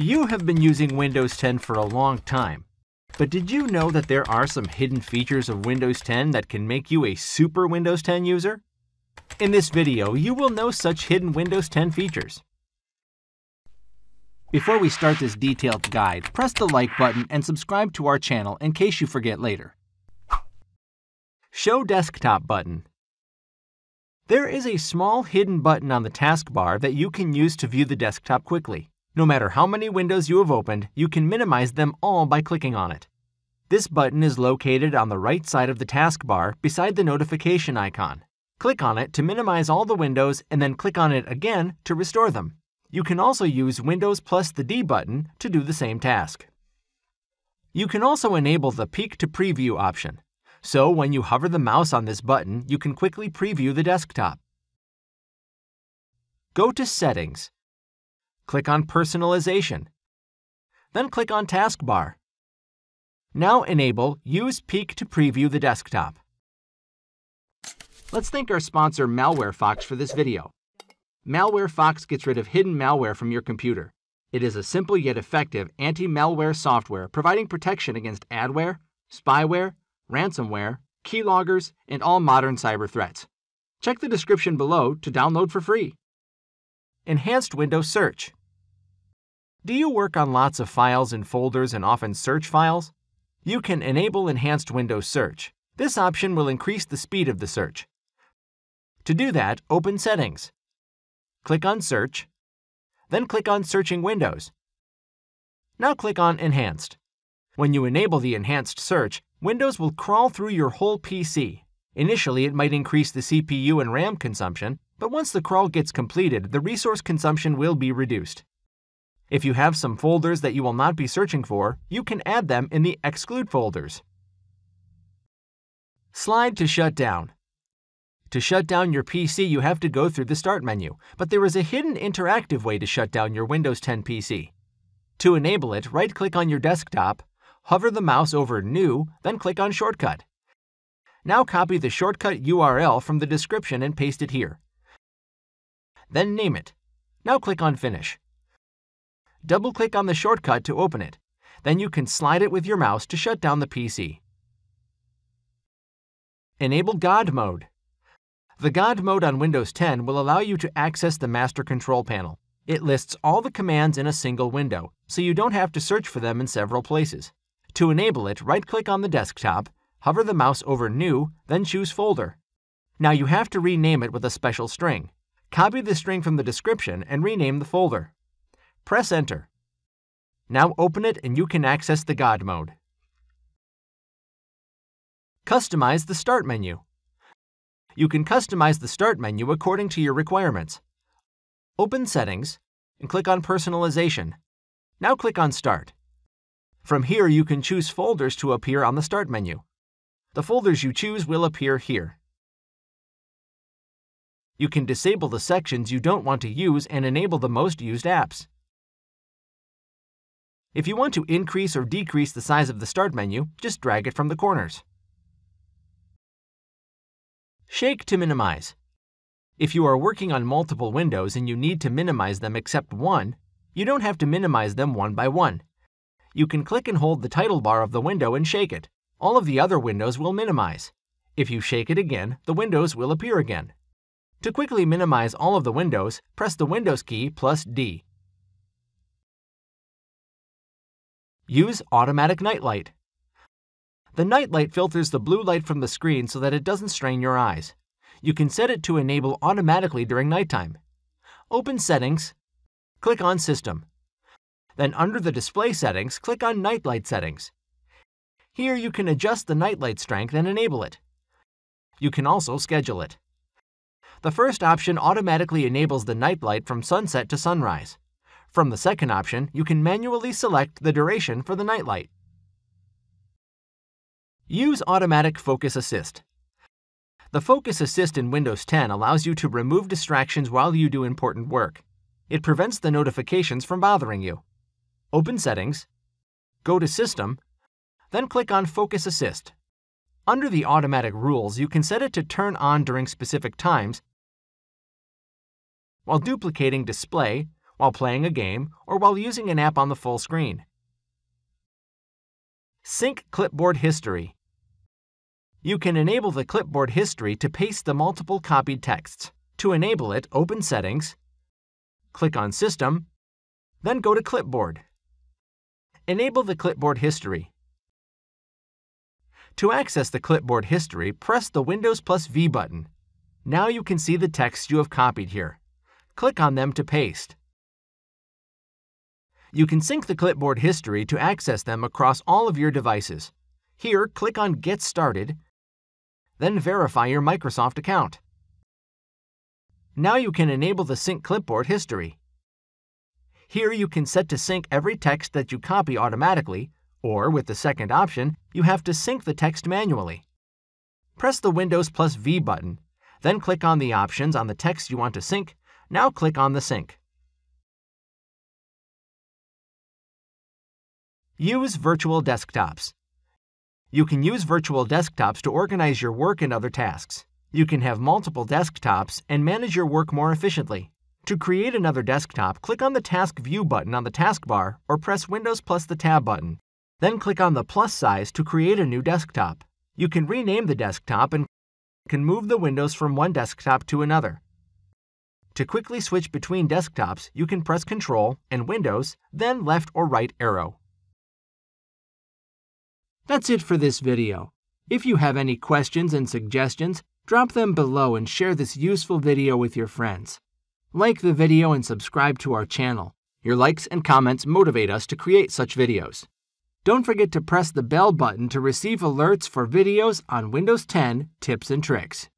You have been using Windows 10 for a long time, but did you know that there are some hidden features of Windows 10 that can make you a super Windows 10 user? In this video, you will know such hidden Windows 10 features. Before we start this detailed guide, press the like button and subscribe to our channel in case you forget later. Show Desktop button. There is a small hidden button on the taskbar that you can use to view the desktop quickly. No matter how many windows you have opened, you can minimize them all by clicking on it. This button is located on the right side of the taskbar beside the notification icon. Click on it to minimize all the windows and then click on it again to restore them. You can also use Windows plus the D button to do the same task. You can also enable the Peek to Preview option. So when you hover the mouse on this button, you can quickly preview the desktop. Go to Settings. Click on Personalization. Then click on Taskbar. Now enable Use Peek to Preview the desktop. Let's thank our sponsor MalwareFox for this video. MalwareFox gets rid of hidden malware from your computer. It is a simple yet effective anti-malware software providing protection against adware, spyware, ransomware, keyloggers, and all modern cyber threats. Check the description below to download for free. Enhanced Windows Search. Do you work on lots of files and folders and often search files? You can enable Enhanced Windows Search. This option will increase the speed of the search. To do that, open Settings. Click on Search, then click on Searching Windows. Now click on Enhanced. When you enable the enhanced search, Windows will crawl through your whole PC. Initially, it might increase the CPU and RAM consumption, but once the crawl gets completed, the resource consumption will be reduced. If you have some folders that you will not be searching for, you can add them in the Exclude folders. Slide to shut down. To shut down your PC, you have to go through the Start menu, but there is a hidden interactive way to shut down your Windows 10 PC. To enable it, right-click on your desktop, hover the mouse over New, then click on Shortcut. Now copy the shortcut URL from the description and paste it here. Then name it. Now click on Finish. Double-click on the shortcut to open it. Then you can slide it with your mouse to shut down the PC. Enable GodMode. The God mode on Windows 10 will allow you to access the master control panel. It lists all the commands in a single window, so you don't have to search for them in several places. To enable it, right-click on the desktop, hover the mouse over New, then choose Folder. Now you have to rename it with a special string. Copy the string from the description and rename the folder. Press Enter. Now open it and you can access the God mode. Customize the Start menu. You can customize the Start menu according to your requirements. Open Settings and click on Personalization. Now click on Start. From here, you can choose folders to appear on the Start menu. The folders you choose will appear here. You can disable the sections you don't want to use and enable the most used apps. If you want to increase or decrease the size of the Start menu, just drag it from the corners. Shake to minimize. If you are working on multiple windows and you need to minimize them except one, you don't have to minimize them one by one. You can click and hold the title bar of the window and shake it. All of the other windows will minimize. If you shake it again, the windows will appear again. To quickly minimize all of the windows, press the Windows key plus D. Use automatic nightlight. The nightlight filters the blue light from the screen so that it doesn't strain your eyes. You can set it to enable automatically during nighttime. Open Settings, click on System. Then under the Display Settings, click on Nightlight Settings. Here you can adjust the nightlight strength and enable it. You can also schedule it. The first option automatically enables the nightlight from sunset to sunrise. From the second option, you can manually select the duration for the nightlight. Use Automatic Focus Assist. The Focus Assist in Windows 10 allows you to remove distractions while you do important work. It prevents the notifications from bothering you. Open Settings, go to System, then click on Focus Assist. Under the automatic rules, you can set it to turn on during specific times while duplicating Display while playing a game, or while using an app on the full screen. Sync clipboard history. You can enable the clipboard history to paste the multiple copied texts. To enable it, open Settings, click on System, then go to Clipboard. Enable the clipboard history. To access the clipboard history, press the Windows + V button. Now you can see the texts you have copied here. Click on them to paste. You can sync the clipboard history to access them across all of your devices. Here, click on Get Started, then verify your Microsoft account. Now you can enable the Sync Clipboard history. Here you can set to sync every text that you copy automatically, or with the second option, you have to sync the text manually. Press the Windows + V button, then click on the options on the text you want to sync. Now click on the sync. Use virtual desktops. You can use virtual desktops to organize your work and other tasks. You can have multiple desktops and manage your work more efficiently. To create another desktop, click on the Task View button on the taskbar or press Windows + the Tab button. Then click on the plus size to create a new desktop. You can rename the desktop and can move the windows from one desktop to another. To quickly switch between desktops, you can press Ctrl and Windows, then left or right arrow. That's it for this video. If you have any questions and suggestions, drop them below and share this useful video with your friends. Like the video and subscribe to our channel. Your likes and comments motivate us to create such videos. Don't forget to press the bell button to receive alerts for videos on Windows 10 tips and tricks.